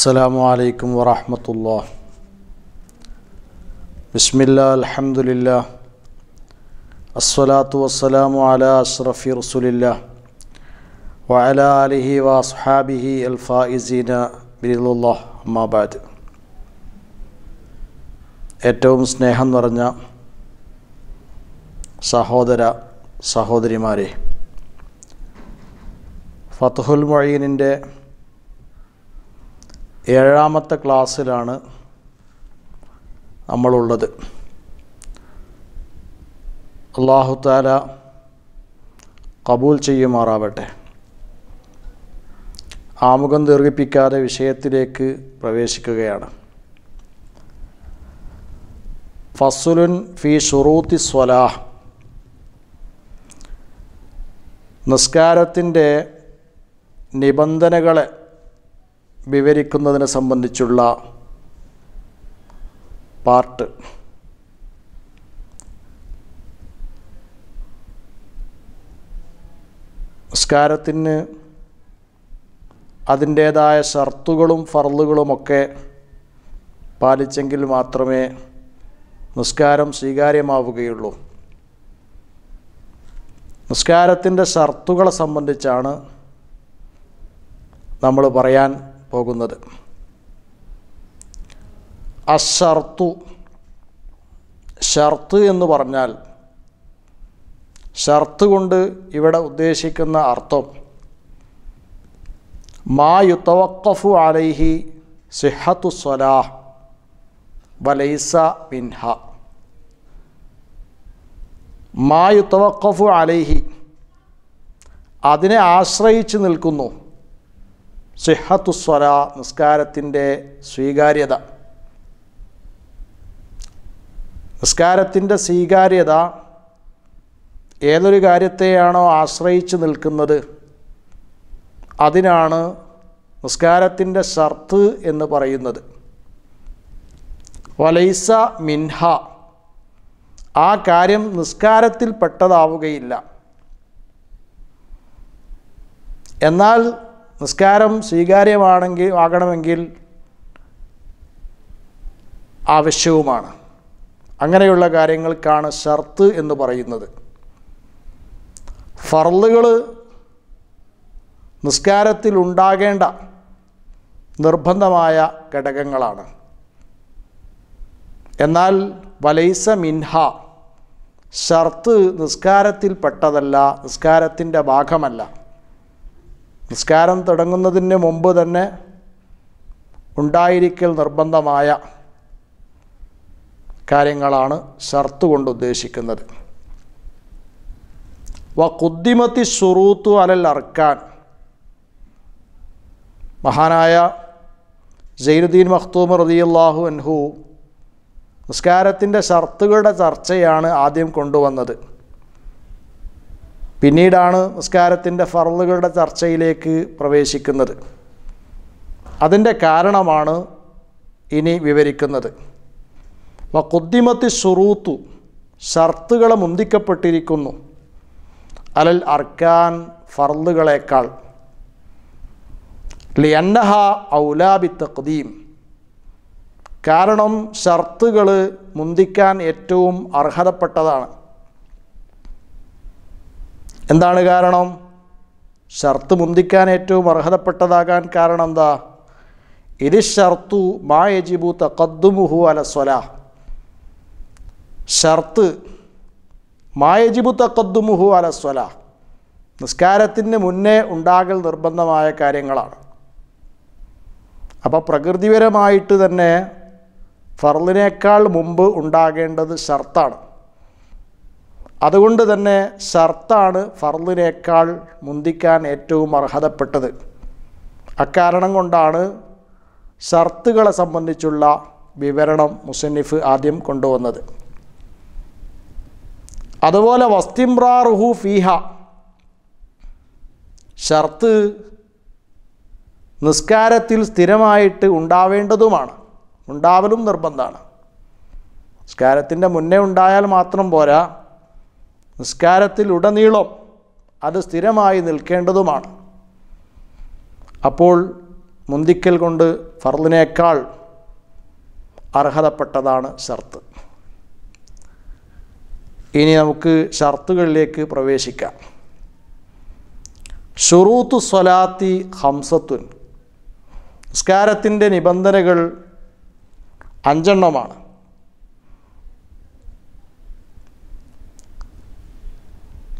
السلام عليكم ورحمة الله بسم الله الحمد لله الصلاة والسلام على أشرف رسول الله وعلى آله وأصحابه الفائزين برضا الله ما بعد ഏറ്റവും സ്നേഹം നിറഞ്ഞ സഹോദര സഹോദരിമാരെ, ഫത്ഹുൽ മുഈനിൻ്റെ 7ാമത്തെ ക്ലാസ്സിലാണ് നമ്മളുള്ളത്. അല്ലാഹു തആല ഖബൂൽ ചെയ്യുമാറാവട്ടെ. ആമുഖം ദീർഘിപ്പിക്കാതെ വിഷയത്തിലേക്ക് പ്രവേശിക്കുകയാണ്. ഫസ്ലുൻ ഫി ശുറൂത്തി സ്വലാഹ്, നിസ്കാരത്തിൻ്റെ നിബന്ധനകളെ വിവരിക്കുന്നതിനെ സംബന്ധിച്ചുള്ള പാർട്ട്. നിസ്കാരത്തിന് അതിൻ്റേതായ ഷർത്തുകളും ഫർളുകളുമൊക്കെ പാലിച്ചെങ്കിൽ മാത്രമേ നിസ്കാരം സ്വീകാര്യമാവുകയുള്ളൂ. നിസ്കാരത്തിൻ്റെ ഷർത്തുകളെ സംബന്ധിച്ചാണ് നമ്മൾ പറയാൻ പോകുന്നത്. അഷർത്തു, ഷർത്ത് എന്ന് പറഞ്ഞാൽ ഷർത്ത് കൊണ്ട് ഇവിടെ ഉദ്ദേശിക്കുന്ന അർത്ഥം മാ യുതവഖഫു അലൈഹി സിഹത്തു സ്വലാഹ് വലൈസ മിൻഹ. മാ യുതവഖഫു അലൈഹി, അതിനെ ആശ്രയിച്ച് നിൽക്കുന്നു സിഹത്തു സ്വലാ, നിസ്കാരത്തിൻ്റെ സ്വീകാര്യത. നിസ്കാരത്തിൻ്റെ സ്വീകാര്യത ഏതൊരു കാര്യത്തെയാണോ ആശ്രയിച്ച് നിൽക്കുന്നത് അതിനാണ് നിസ്കാരത്തിൻ്റെ ഷർത്ത് എന്ന് പറയുന്നത്. വലൈസ മിൻഹ, ആ കാര്യം നിസ്കാരത്തിൽ പെട്ടതാവുകയില്ല. എന്നാൽ നിസ്കാരം സ്വീകാര്യമാണെങ്കിൽ ആകണമെങ്കിൽ ആവശ്യവുമാണ്. അങ്ങനെയുള്ള കാര്യങ്ങൾക്കാണ് ഷർത്ത് എന്ന് പറയുന്നത്. ഫർളുകൾ നിസ്കാരത്തിൽ ഉണ്ടാകേണ്ട നിർബന്ധമായ ഘടകങ്ങളാണ്. എന്നാൽ വലൈസ മിൻഹ, ഷർത്ത് നിസ്കാരത്തിൽ പെട്ടതല്ല, നിസ്കാരത്തിൻ്റെ ഭാഗമല്ല. നിസ്കാരം തുടങ്ങുന്നതിന് മുമ്പ് തന്നെ ഉണ്ടായിരിക്കൽ നിർബന്ധമായ കാര്യങ്ങളാണ് ഷർത്ത് കൊണ്ട് ഉദ്ദേശിക്കുന്നത്. വ ഖുദ്ദിമത്തി ശുറൂത്തു അലൽ അർക്കാൻ, മഹാനായ സൈനുദ്ദീൻ മഖ്തൂം റളിയല്ലാഹു അൻഹു നിസ്കാരത്തിൻ്റെ ഷർത്തുകളുടെ ചർച്ചയാണ് ആദ്യം കൊണ്ടുവന്നത്. പിന്നീടാണ് നിസ്കാരത്തിൻ്റെ ഫർളുകളുടെ ചർച്ചയിലേക്ക് പ്രവേശിക്കുന്നത്. അതിൻ്റെ കാരണമാണ് ഇനി വിവരിക്കുന്നത്. വ ഖുദ്ദിമത്തി ശുറൂത്തു, ഷർത്തുകളെ മുന്തിക്കപ്പെട്ടിരിക്കുന്നു അലൽ അർക്കാൻ, ഫർളുകളേക്കാൾ. ലിഅന്നഹ ഔലാ ബിത്തഖ്ദീം, കാരണം ഷർത്തുകൾ മുന്തിക്കാൻ ഏറ്റവും അർഹതപ്പെട്ടതാണ്. എന്താണ് കാരണം? ഷർത്ത് മുന്തിക്കാൻ ഏറ്റവും അർഹതപ്പെട്ടതാകാൻ കാരണം എന്താ? ഇത് ഷർത്തു മാ യജിബു തഖദ്ദുമുഹു അല സ്വലാഹ്, ഷർത്ത് മാ യജിബു തഖദ്ദുമുഹു അല സ്വലാഹ്, നിസ്കാരത്തിന് മുന്നേ ഉണ്ടാകൽ നിർബന്ധമായ കാര്യങ്ങളാണ്. അപ്പോൾ പ്രകൃതിപരമായിട്ട് തന്നെ ഫർളിനേക്കാൾ മുമ്പ് ഉണ്ടാകേണ്ടത് ഷർത്താണ്. അതുകൊണ്ട് തന്നെ ഷർത്താണ് ഫർളിനേക്കാൾ മുന്തിക്കാൻ ഏറ്റവും അർഹതപ്പെട്ടത്. അക്കാരണം കൊണ്ടാണ് ഷർത്തുകളെ സംബന്ധിച്ചുള്ള വിവരണം മുസന്നിഫ് ആദ്യം കൊണ്ടുവന്നത്. അതുപോലെ വസ്തിംറാറുഹു ഫീഹ, ഷർത്ത് നിസ്കാരത്തിൽ സ്ഥിരമായിട്ട് ഉണ്ടാവേണ്ടതുമാണ്, ഉണ്ടാവലും നിർബന്ധമാണ്. നിസ്കാരത്തിൻ്റെ മുന്നേ ഉണ്ടായാൽ മാത്രം പോരാ, നിസ്കാരത്തിലുടനീളം അത് സ്ഥിരമായി നിൽക്കേണ്ടതുമാണ്. അപ്പോൾ മുന്തിക്കൽ കൊണ്ട് ഫർളിനേക്കാൾ അർഹതപ്പെട്ടതാണ് ഷർത്ത്. ഇനി നമുക്ക് ഷർത്തുകളിലേക്ക് പ്രവേശിക്കാം. ഷുറൂത്തു സ്വലാത്തി ഹംസത്തുൻ, നിസ്കാരത്തിൻ്റെ നിബന്ധനകൾ 5 എണ്ണമാണ്.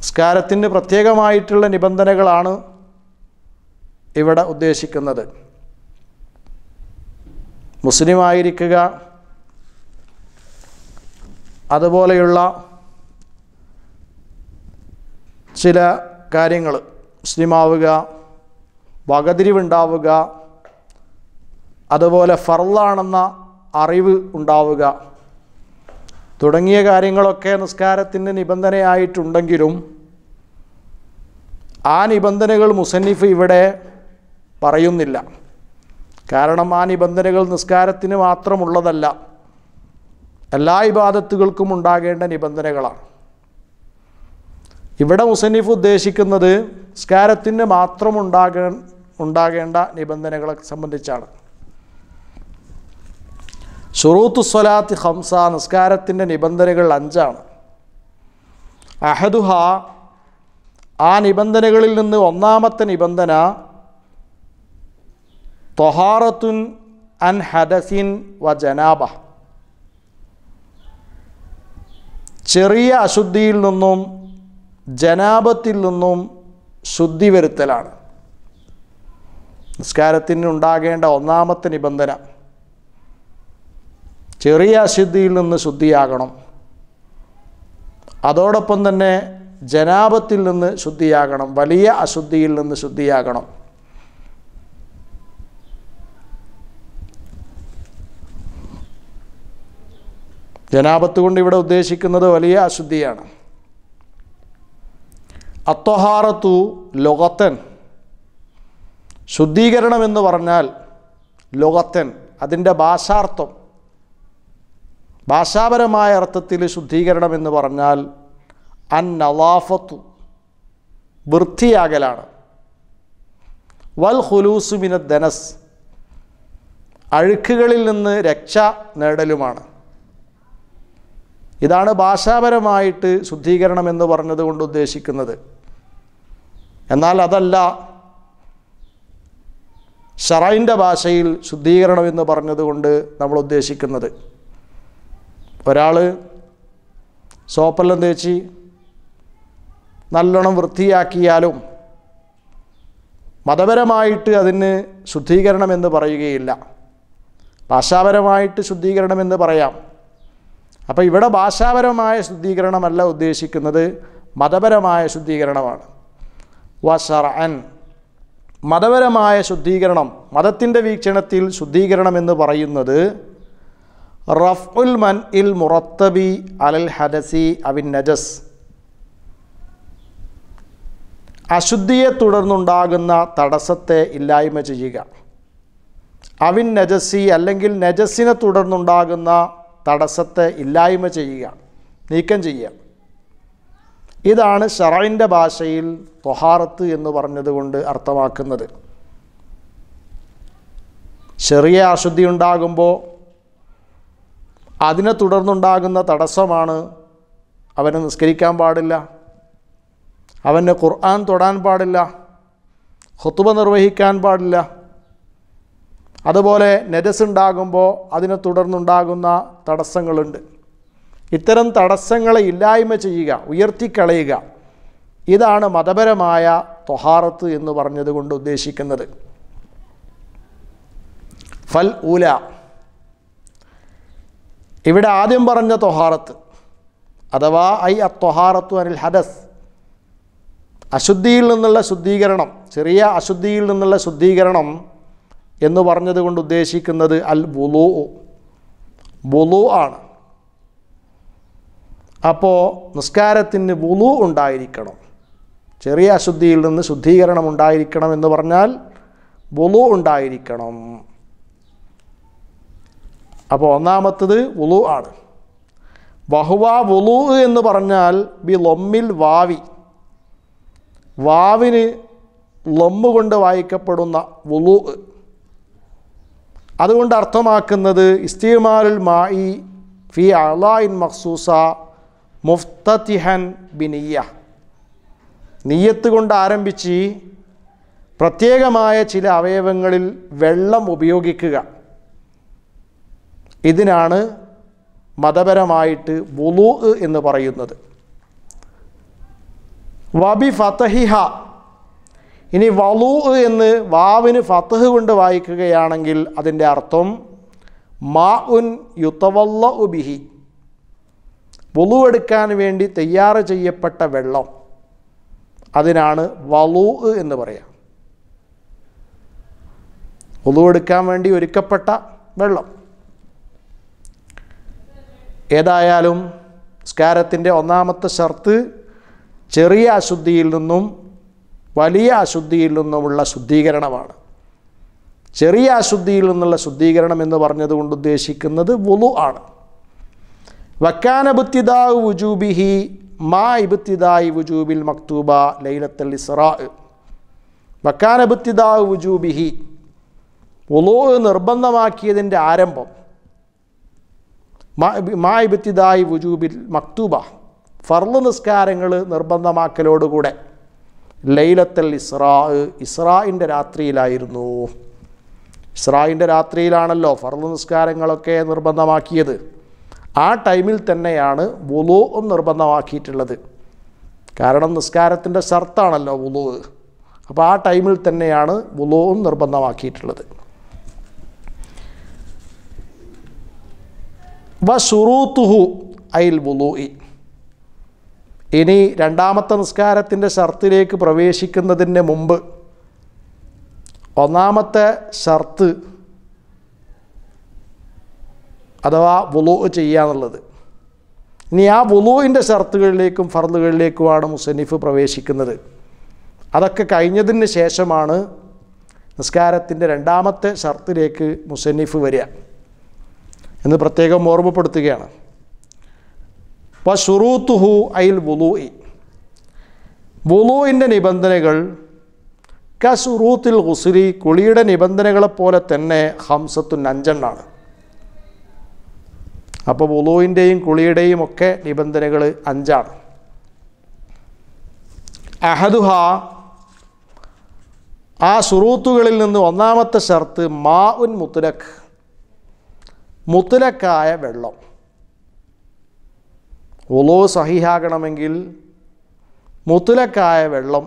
നിസ്കാരത്തിന് പ്രത്യേകമായിട്ടുള്ള നിബന്ധനകളാണ് ഇവിടെ ഉദ്ദേശിക്കുന്നത്. മുസ്ലിമായിരിക്കുക, അതുപോലെയുള്ള ചില കാര്യങ്ങൾ, മുസ്ലിമാവുക, വകതിരിവുണ്ടാവുക, അതുപോലെ ഫർളാണെന്ന അറിവ് ഉണ്ടാവുക തുടങ്ങിയ കാര്യങ്ങളൊക്കെ നിസ്കാരത്തിൻ്റെ നിബന്ധനയായിട്ടുണ്ടെങ്കിലും ആ നിബന്ധനകൾ മുസന്നിഫ് ഇവിടെ പറയുന്നില്ല. കാരണം ആ നിബന്ധനകൾ നിസ്കാരത്തിന് മാത്രമുള്ളതല്ല, എല്ലാ ഇബാദത്തുകൾക്കും ഉണ്ടാകേണ്ട നിബന്ധനകളാണ്. ഇവിടെ മുസന്നിഫ് ഉദ്ദേശിക്കുന്നത് നിസ്കാരത്തിന് മാത്രം ഉണ്ടാകേണ്ട നിബന്ധനകളെ സംബന്ധിച്ചാണ്. ഷുറൂത്തു സ്വലാത്ത് ഹംസ, നിസ്കാരത്തിൻ്റെ നിബന്ധനകൾ 5ആണ്. അഹദുഹ, ആ നിബന്ധനകളിൽ നിന്ന് ഒന്നാമത്തെ നിബന്ധന തൊഹാറത്തുൻ അൻ ഹദസിൻ വ ജനാബ, ചെറിയ അശുദ്ധിയിൽ നിന്നും ജനാബത്തിൽ നിന്നും ശുദ്ധി വരുത്തലാണ് നിസ്കാരത്തിനുണ്ടാകേണ്ട ഒന്നാമത്തെ നിബന്ധന. ചെറിയ അശുദ്ധിയിൽ നിന്ന് ശുദ്ധിയാകണം, അതോടൊപ്പം തന്നെ ജനാബത്തിൽ നിന്ന് ശുദ്ധിയാകണം, വലിയ അശുദ്ധിയിൽ നിന്ന് ശുദ്ധിയാകണം. ജനാബത്ത് കൊണ്ട് ഇവിടെ ഉദ്ദേശിക്കുന്നത് വലിയ അശുദ്ധിയാണ്. അത്വഹാറത്തു ലൊഗത്തൻ, ശുദ്ധീകരണം എന്ന് പറഞ്ഞാൽ ലൊഗത്തൻ അതിൻ്റെ ഭാഷാർത്ഥം, ഭാഷാപരമായ അർത്ഥത്തിൽ ശുദ്ധീകരണം എന്ന് പറഞ്ഞാൽ അൻ നളാഫത്തു, വൃത്തിയാകലാണ്. വൽ ഹുലൂസു മിനദ് ദനസ്, അഴുക്കുകളിൽ നിന്ന് രക്ഷ നേടലുമാണ്. ഇതാണ് ഭാഷാപരമായിട്ട് ശുദ്ധീകരണം എന്ന് പറഞ്ഞതുകൊണ്ട് ഉദ്ദേശിക്കുന്നത്. എന്നാൽ അതല്ല ശറഇൻ്റെ ഭാഷയിൽ ശുദ്ധീകരണം എന്ന് പറഞ്ഞതുകൊണ്ട് നമ്മൾ ഉദ്ദേശിക്കുന്നത്. ഒരാൾ സോപ്പെല്ലാം തേച്ച് നല്ലോണം വൃത്തിയാക്കിയാലും മതപരമായിട്ട് അതിന് ശുദ്ധീകരണം എന്ന് പറയുകയില്ല, ഭാഷാപരമായിട്ട് ശുദ്ധീകരണം എന്ന് പറയാം. അപ്പോൾ ഇവിടെ ഭാഷാപരമായ ശുദ്ധീകരണമല്ല ഉദ്ദേശിക്കുന്നത്, മതപരമായ ശുദ്ധീകരണമാണ്. വ ശർഅൻ, മതപരമായ ശുദ്ധീകരണം, മതത്തിൻ്റെ വീക്ഷണത്തിൽ ശുദ്ധീകരണം എന്ന് പറയുന്നത് റഫ്ഉൽ മൻഇൽ മുറത്തബി അലൽ ഹദസി അവിൻ നജസ്, അശുദ്ധിയെ തുടർന്നുണ്ടാകുന്ന തടസ്സത്തെ ഇല്ലായ്മ ചെയ്യുക. അവിൻ നജസി, അല്ലെങ്കിൽ നജസ്സിനെ തുടർന്നുണ്ടാകുന്ന തടസ്സത്തെ ഇല്ലായ്മ ചെയ്യുക, നീക്കം ചെയ്യുക. ഇതാണ് ശറഇൻ്റെ ഭാഷയിൽ തൊഹാറത്ത് എന്ന് പറഞ്ഞതുകൊണ്ട് അർത്ഥമാക്കുന്നത്. ചെറിയ അശുദ്ധി ഉണ്ടാകുമ്പോൾ അതിനെ തുടർന്നുണ്ടാകുന്ന തടസ്സമാണ് അവന് നിസ്കരിക്കാൻ പാടില്ല, അവന് ഖുർആൻ തൊടാൻ പാടില്ല, ഖുതുബ നിർവഹിക്കാൻ പാടില്ല. അതുപോലെ നജസ് ഉണ്ടാകുമ്പോൾ അതിനെ തുടർന്നുണ്ടാകുന്ന തടസ്സങ്ങളുണ്ട്. ഇത്തരം തടസ്സങ്ങളെ ഇല്ലായ്മ ചെയ്യുക, ഉയർത്തിക്കളയുക. ഇതാണ് മതപരമായ തൊഹാറത്ത് എന്ന് പറഞ്ഞതുകൊണ്ട് ഉദ്ദേശിക്കുന്നത്. ഫൽ ഊല, ഇവിടെ ആദ്യം പറഞ്ഞ തൊഹാറത്ത് അഥവാ ഐ അത്തൊഹാറത്തു അനിൽ ഹദസ്, അശുദ്ധിയിൽ നിന്നുള്ള ശുദ്ധീകരണം, ചെറിയ അശുദ്ധിയിൽ നിന്നുള്ള ശുദ്ധീകരണം എന്ന് പറഞ്ഞതുകൊണ്ട് ഉദ്ദേശിക്കുന്നത് അൽ വുളൂ, വുളൂ ആണ്. അപ്പോൾ നിസ്കാരത്തിന് വുളൂ ഉണ്ടായിരിക്കണം, ചെറിയ അശുദ്ധിയിൽ നിന്ന് ശുദ്ധീകരണം ഉണ്ടായിരിക്കണം എന്ന് പറഞ്ഞാൽ വുളൂ ഉണ്ടായിരിക്കണം. അപ്പോൾ ഒന്നാമത്തത് വുളൂ ആണ്. വഹുവ വുളൂ എന്ന് പറഞ്ഞാൽ ബി ലൊമ്മിൽ വാവി, വാവിന് ലൊമ്മ് കൊണ്ട് വായിക്കപ്പെടുന്ന വുളൂ, അതുകൊണ്ട് അർത്ഥമാക്കുന്നത് ഇസ്തിമാലുൽ മായി ഫി അളാഇൻ മഖ്സൂസ മുഫ്തതിഹൻ ബിനിയ്യ, നിയ്യത്ത് കൊണ്ട് ആരംഭിച്ച് പ്രത്യേകമായ ചില അവയവങ്ങളിൽ വെള്ളം ഉപയോഗിക്കുക. ഇതിനാണ് മതപരമായിട്ട് വുളൂ എന്ന് പറയുന്നത്. വബി ഫതഹിഹ, ഇനി വലൂ എന്ന് വാവിന് ഫതഹ് കൊണ്ട് വായിക്കുകയാണെങ്കിൽ അതിൻ്റെ അർത്ഥം മാ ഉൻ യുതവല്ല ഉബിഹി, വുളൂ എടുക്കാൻ വേണ്ടി തയ്യാർ ചെയ്യപ്പെട്ട വെള്ളം, അതിനാണ് വലൂ എന്ന് പറയുക. വുളൂ എടുക്കാൻ വേണ്ടി ഒരുക്കപ്പെട്ട വെള്ളം. ഏതായാലും സ്കാരത്തിൻ്റെ ഒന്നാമത്തെ ഷർത്ത് ചെറിയ അശുദ്ധിയിൽ നിന്നും വലിയ അശുദ്ധിയിൽ നിന്നുമുള്ള ശുദ്ധീകരണമാണ്. ചെറിയ അശുദ്ധിയിൽ നിന്നുള്ള ശുദ്ധീകരണം എന്ന് പറഞ്ഞതുകൊണ്ട് ഉദ്ദേശിക്കുന്നത് വുളു ആണ്. വക്കാന ഇബ്തിദാഉ വുജൂബിഹി മാ ഇബ്തിദാഇ വുജൂബിൽ മക്തൂബ ലൈലത്തുൽ ഇസ്റാ. വക്കാന ഇബ്തിദാഉ വുജൂബിഹി, വുളു നിർബന്ധമാക്കിയതിൻ്റെ ആരംഭം മാ ഇബ്തിദാഇ വുജൂബിൽ മക്തൂബ, ഫർള് നിസ്കാരങ്ങൾ നിർബന്ധമാക്കലോടുകൂടെ ലൈലത്തുൽ ഇസ്റാ, ഇസ്റാഇൻ്റെ രാത്രിയിലായിരുന്നു. ഇസ്റാഇൻ്റെ രാത്രിയിലാണല്ലോ ഫർള് നിസ്കാരങ്ങളൊക്കെ നിർബന്ധമാക്കിയത്. ആ ടൈമിൽ തന്നെയാണ് വുളൂഉം നിർബന്ധമാക്കിയിട്ടുള്ളത്. കാരണം നിസ്കാരത്തിൻ്റെ ഷർത്താണല്ലോ വുളൂ. അപ്പോൾ ആ ടൈമിൽ തന്നെയാണ് വുളൂഉം നിർബന്ധമാക്കിയിട്ടുള്ളത്. വ ശുറൂതുഹു അൽ വുളൂഇ, ഇനി രണ്ടാമത്തെ നിസ്കാരത്തിൻ്റെ ഷർത്തിലേക്ക് പ്രവേശിക്കുന്നതിന് മുമ്പ് ഒന്നാമത്തെ ഷർത്ത് അഥവാ വുളൂ ചെയ്യാന്നുള്ളത്. ഇനി ആ വുളൂവിൻ്റെ ഷർത്തുകളിലേക്കും ഫർളുകളിലേക്കുമാണ് മുസന്നിഫ് പ്രവേശിക്കുന്നത്. അതൊക്കെ കഴിഞ്ഞതിന് ശേഷമാണ് നിസ്കാരത്തിൻ്റെ രണ്ടാമത്തെ ഷർത്തിലേക്ക് മുസന്നിഫ് വരിക എന്ന് പ്രത്യേകം ഓർമ്മപ്പെടുത്തുകയാണ്. വശുറൂതുഹു അൽ വുളൂഇ, വുളൂഇൻ്റെ നിബന്ധനകൾ കശുറൂത്തിൽ ഗുസ്ലി, കുളിയുടെ നിബന്ധനകളെപ്പോലെ തന്നെ ഹംസത്തുൻ, അഞ്ചെണ്ണാണ്. അപ്പോൾ വുളൂഇൻ്റെയും കുളിയുടെയും ഒക്കെ നിബന്ധനകൾ അഞ്ചാണ്. അഹദുഹ, ആ ശുറൂത്തുകളിൽ നിന്ന് ഒന്നാമത്തെ ഷർത്ത് മാ ഉൻ മുത്ലഖ്, മുത്ലഖായ വെള്ളം. വുളൂ സഹീഹാകണമെങ്കിൽ മുത്ലഖായ വെള്ളം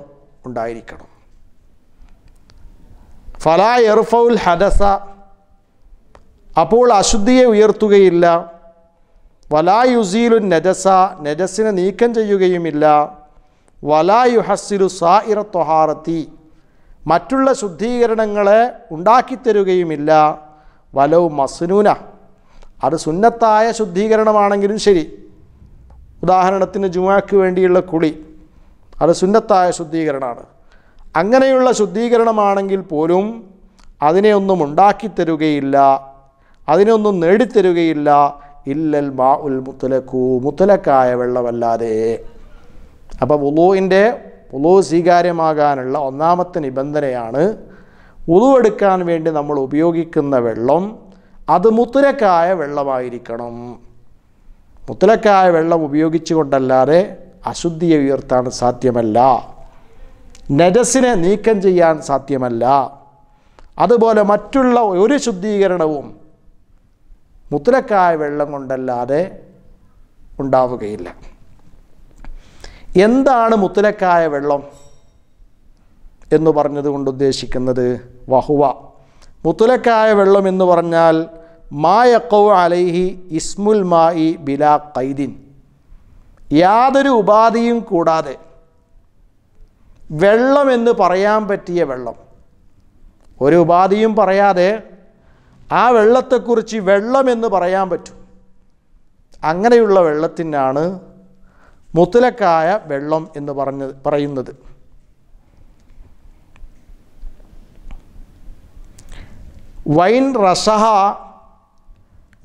ഉണ്ടായിരിക്കണം. ഫലാ യർഫഉൽ ഹദസ, അപ്പോൾ അശുദ്ധിയെ ഉയർത്തുകയില്ല. വലാ യുസീലുൻ നജസ, നജസിനെ നീക്കം ചെയ്യുകയുമില്ല. വലാ യുഹസ്സിലു സായിറ ത്വഹാറത്തി, മറ്റുള്ള ശുദ്ധീകരണങ്ങളെ ഉണ്ടാക്കിത്തരുകയുമില്ല. വലൗ മസ്നൂന, അത് സുന്നത്തായ ശുദ്ധീകരണമാണെങ്കിലും ശരി. ഉദാഹരണത്തിന് ജുമാക്ക് വേണ്ടിയുള്ള കുളി, അത് സുന്നത്തായ ശുദ്ധീകരണമാണ്. അങ്ങനെയുള്ള ശുദ്ധീകരണമാണെങ്കിൽ പോലും അതിനെ ഒന്നും ഉണ്ടാക്കിത്തരുകയില്ല, അതിനൊന്നും നേടിത്തരുകയില്ല. ഇല്ലൽ മാ ഉൽ മുത്തലക്കൂ, മുത്തലക്കായ വെള്ളമല്ലാതെ. അപ്പോൾ വുളൂഇൻ്റെ വുളൂ സ്വീകാര്യമാകാനുള്ള ഒന്നാമത്തെ നിബന്ധനയാണ് വുളൂ എടുക്കാൻ വേണ്ടി നമ്മൾ ഉപയോഗിക്കുന്ന വെള്ളം അത് മുത്തലക്കായ വെള്ളമായിരിക്കണം. മുത്തലക്കായ വെള്ളം ഉപയോഗിച്ചു കൊണ്ടല്ലാതെ അശുദ്ധിയെ ഉയർത്താൻ സാധ്യമല്ല, നജസിനെ നീക്കം ചെയ്യാൻ സാധ്യമല്ല. അതുപോലെ മറ്റുള്ള ഒരു ശുദ്ധീകരണവും മുത്തലക്കായ വെള്ളം കൊണ്ടല്ലാതെ ഉണ്ടാവുകയില്ല. എന്താണ് മുത്തലക്കായ വെള്ളം എന്ന് പറഞ്ഞതുകൊണ്ട് ഉദ്ദേശിക്കുന്നത്? വഹുവ, മുത്തലക്കായ വെള്ളം എന്ന് പറഞ്ഞാൽ മാ യഖഉ അലൈഹി ഇസ്മുൽ മായി ബിലാ ഖൈദിൻ, യാതൊരു ഉപാധിയും കൂടാതെ വെള്ളം എന്ന് പറയാൻ പറ്റിയ വെള്ളം. ഒരു ഉപാധിയും പറയാതെ ആ വെള്ളത്തെക്കുറിച്ച് വെള്ളം എന്ന് പറയാൻ പറ്റും. അങ്ങനെയുള്ള വെള്ളത്തിനാണ് മുത്തലക്കായ വെള്ളം എന്ന് പറയുന്നത്. വൈൻ റസഹ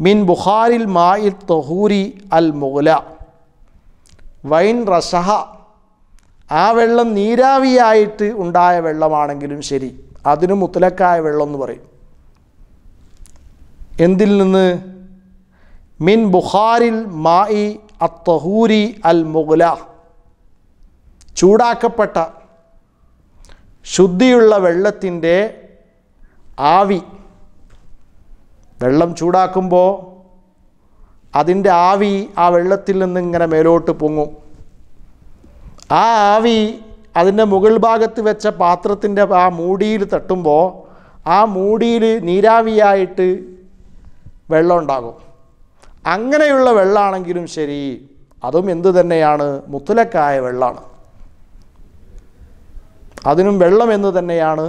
മിൻ ബുഖാരിൽ മായി തഹൂരി അൽ മുഗ്ല, വൈൻ റസഹ, ആ വെള്ളം നീരാവിയായിട്ട് ഉണ്ടായ വെള്ളമാണെങ്കിലും ശരി, അതിന് മുത്തലക്കായ വെള്ളം എന്ന് പറയും. എന്തിൽ നിന്ന്? മിൻ ബുഖാരിൽ മായി അത്തഹൂരി അൽ മുഗ്ല, ചൂടാക്കപ്പെട്ട ശുദ്ധിയുള്ള വെള്ളത്തിൻ്റെ ആവി. വെള്ളം ചൂടാക്കുമ്പോൾ അതിൻ്റെ ആവി ആ വെള്ളത്തിൽ നിന്നിങ്ങനെ മേലോട്ട് പൊങ്ങും. ആ ആവി അതിൻ്റെ മുകൾ ഭാഗത്ത് വെച്ച പാത്രത്തിൻ്റെ ആ മൂടിയിൽ തട്ടുമ്പോൾ ആ മൂടിയിൽ നീരാവിയായിട്ട് വെള്ളം ഉണ്ടാകും. അങ്ങനെയുള്ള വെള്ളമാണെങ്കിലും ശരി, അതും എന്തു തന്നെയാണ്? മുത്തലക്കായ വെള്ളമാണ്. അതിനും വെള്ളം എന്ന് തന്നെയാണ്,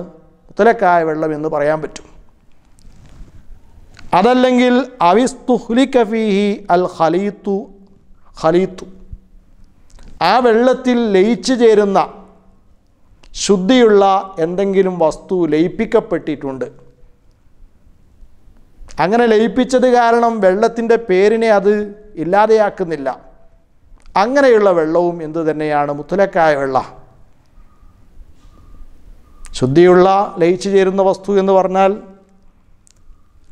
മുത്തലക്കായ വെള്ളം എന്ന് പറയാൻ പറ്റും. അതല്ലെങ്കിൽ അവിസ്തുഹ്ലിക ഫീഹി അൽ ഖലീതു, ആ വെള്ളത്തിൽ ലയിച്ചു ചേരുന്ന ശുദ്ധിയുള്ള എന്തെങ്കിലും വസ്തു ലയിപ്പിക്കപ്പെട്ടിട്ടുണ്ട്. അങ്ങനെ ലയിപ്പിച്ചത് കാരണം വെള്ളത്തിൻ്റെ പേരിനെ അത് ഇല്ലാതെയാക്കുന്നില്ല. അങ്ങനെയുള്ള വെള്ളവും എന്തു തന്നെയാണ്? മുത്തലക്കായ വെള്ള. ശുദ്ധിയുള്ള ലയിച്ചു ചേരുന്ന വസ്തു എന്ന് പറഞ്ഞാൽ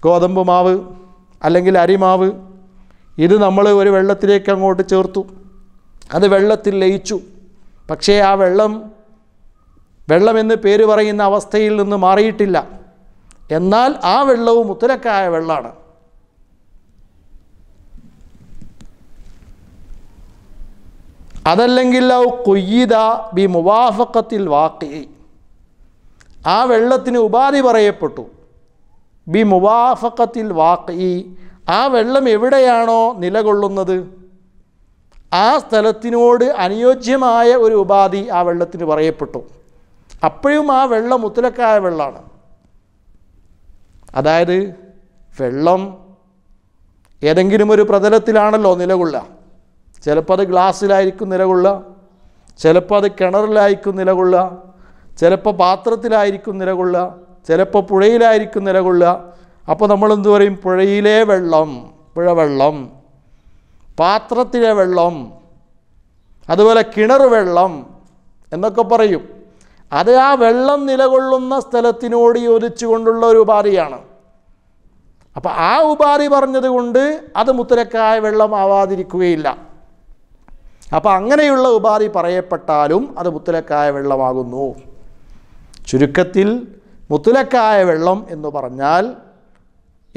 ഗോതമ്പ് മാവ് അല്ലെങ്കിൽ അരിമാവ്. ഇത് നമ്മൾ ഒരു വെള്ളത്തിലേക്ക് അങ്ങോട്ട് ചേർത്തു, അത് വെള്ളത്തിൽ ലയിച്ചു. പക്ഷേ ആ വെള്ളമെന്ന് പേര് പറയുന്ന അവസ്ഥയിൽ നിന്ന് മാറിയിട്ടില്ല. എന്നാൽ ആ വെള്ളവും മുത്തലക്കായ വെള്ളമാണ്. അതല്ലെങ്കിൽ കുയ്യിദ ബി മുവാഫഖത്തിൽ വാഖി, ആ വെള്ളത്തിന് ഉപാധി പറയപ്പെട്ടു. ബി മുവാഫഖത്തിൽ വാഖി, ആ വെള്ളം എവിടെയാണോ നിലകൊള്ളുന്നത് ആ സ്ഥലത്തിനോട് അനുയോജ്യമായ ഒരു ഉപാധി ആ വെള്ളത്തിന് പറയപ്പെട്ടു. അപ്പോഴും ആ വെള്ളം മുത്തലക്കായ വെള്ളമാണ്. അതായത് വെള്ളം ഏതെങ്കിലും ഒരു പ്രതലത്തിലാണല്ലോ നിലകൊള്ളുക. ചിലപ്പോൾ അത് ഗ്ലാസ്സിലായിരിക്കും നിലകൊള്ളുക, ചിലപ്പോൾ അത് കിണറിലായിരിക്കും നിലകൊള്ളുക, ചിലപ്പോൾ പാത്രത്തിലായിരിക്കും നിലകൊള്ളുക, ചിലപ്പോൾ പുഴയിലായിരിക്കും നിലകൊള്ളുക. അപ്പോൾ നമ്മളെന്ത് പറയും? പുഴയിലെ വെള്ളം, പുഴവെള്ളം, പാത്രത്തിലെ വെള്ളം, അതുപോലെ കിണർ വെള്ളം എന്നൊക്കെ പറയും. അത് ആ വെള്ളം നിലകൊള്ളുന്ന സ്ഥലത്തിനോട് യോജിച്ചുകൊണ്ടുള്ള ഒരു ഉപാധിയാണ്. അപ്പോൾ ആ ഉപാധി പറഞ്ഞതുകൊണ്ട് അത് മുത്തലക്കായ വെള്ളമാവാതിരിക്കുകയില്ല. അപ്പോൾ അങ്ങനെയുള്ള ഉപാധി പറയപ്പെട്ടാലും അത് മുത്തലക്കായ വെള്ളമാകുന്നു. ചുരുക്കത്തിൽ മുത്തലക്കായ വെള്ളം എന്ന് പറഞ്ഞാൽ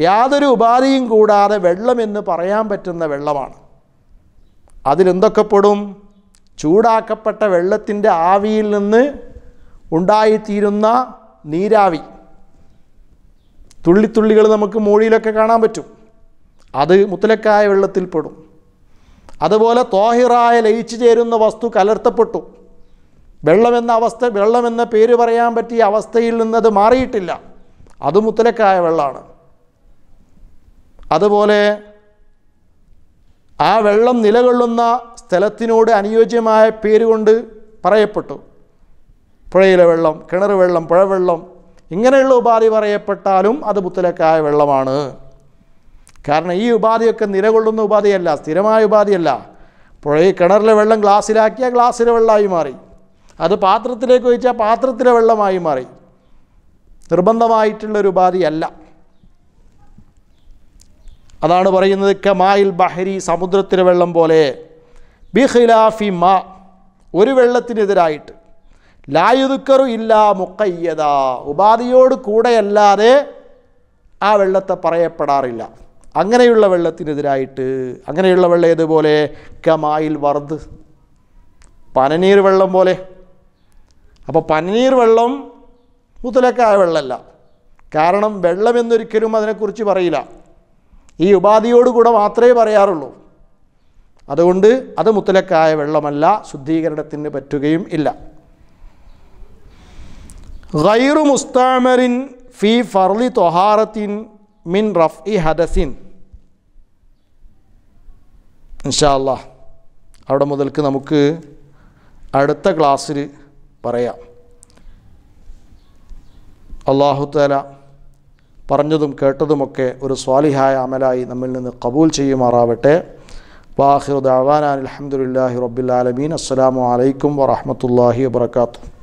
യാതൊരു ഉപാധിയും കൂടാതെ വെള്ളമെന്ന് പറയാൻ പറ്റുന്ന വെള്ളമാണ്. അതിലെന്തൊക്കെ പെടും? ചൂടാക്കപ്പെട്ട വെള്ളത്തിൻ്റെ ആവിയിൽ നിന്ന് ഉണ്ടായിത്തീരുന്ന നീരാവി, തുള്ളിത്തുള്ളികൾ നമുക്ക് മോഴിയിലൊക്കെ കാണാൻ പറ്റും. അത് മുത്തലക്കായ വെള്ളത്തിൽ പെടും. അതുപോലെ തോഹിറായ ലയിച്ചു ചേരുന്ന വസ്തു കലർത്തപ്പെട്ടു. വെള്ളമെന്ന പേര് പറയാൻ പറ്റിയ അവസ്ഥയിൽ നിന്നത് മാറിയിട്ടില്ല, അത് മുത്തലക്കായ വെള്ളമാണ്. അതുപോലെ ആ വെള്ളം നിലകൊള്ളുന്ന സ്ഥലത്തിനോട് അനുയോജ്യമായ പേരുകൊണ്ട് പറയപ്പെട്ടു. പുഴയിലെ വെള്ളം, കിണർ വെള്ളം, പുഴവെള്ളം, ഇങ്ങനെയുള്ള ഉപാധി പറയപ്പെട്ടാലും അത് മുത്തലക്കായ വെള്ളമാണ്. കാരണം ഈ ഉപാധിയൊക്കെ നിലകൊള്ളുന്ന ഉപാധിയല്ല, സ്ഥിരമായ ഉപാധിയല്ല. കിണറിലെ വെള്ളം ഗ്ലാസ്സിലാക്കിയാൽ ഗ്ലാസ്സിലെ വെള്ളമായി മാറി, അത് പാത്രത്തിലേക്ക് ഒഴിച്ചാൽ പാത്രത്തിലെ വെള്ളമായി മാറി. നിർബന്ധമായിട്ടുള്ളൊരു ഉപാധിയല്ല. അതാണ് പറയുന്നത് കമായിൽ ബഹരി, സമുദ്രത്തിലെ വെള്ളം പോലെ. ബിഖിലാഫി മാ, ഒരു വെള്ളത്തിനെതിരായിട്ട്. ലായുദുക്കറു ഇല്ല മുക്കയ്യത, ഉപാധിയോട് കൂടെയല്ലാതെ ആ വെള്ളത്തെ പറയപ്പെടാറില്ല. അങ്ങനെയുള്ള വെള്ളത്തിനെതിരായിട്ട്, അങ്ങനെയുള്ള വെള്ളം ഏതുപോലെ? കമായിൽ വർദ്, പനനീർ വെള്ളം പോലെ. അപ്പോൾ പനനീർ വെള്ളം മുത്തലക്കായ വെള്ളമല്ല. കാരണം വെള്ളമെന്നൊരിക്കലും അതിനെക്കുറിച്ച് പറയില്ല, ഈ ഉപാധിയോടുകൂടെ മാത്രമേ പറയാറുള്ളൂ. അതുകൊണ്ട് അത് മുത്തലക്കായ വെള്ളമല്ല, ശുദ്ധീകരണത്തിന് പറ്റുകയും ഇല്ല. ഗൈറു മുസ്താമരിൻ ഫി ഫർളി തൊഹാറത്തിൻ മിൻ റഫ്ഇ ഹദസിൻ. ഇൻഷാ അല്ലാഹ് അവിടെ മുതൽക്ക് നമുക്ക് അടുത്ത ക്ലാസ്സിൽ പറയാം. അല്ലാഹു തആല പറഞ്ഞതും കേട്ടതുമൊക്കെ ഒരു സ്വാലിഹായ അമലായി നമ്മിൽ നിന്ന് ഖബൂൽ ചെയ്യുമാറാവട്ടെ. വാഹിറു ദഅവാന അൽഹംദുലില്ലാഹി റബ്ബിൽ ആലമീൻ. അസ്സലാമു അലൈക്കും വറഹ്മത്തുള്ളാഹി വബറകാതുഹു.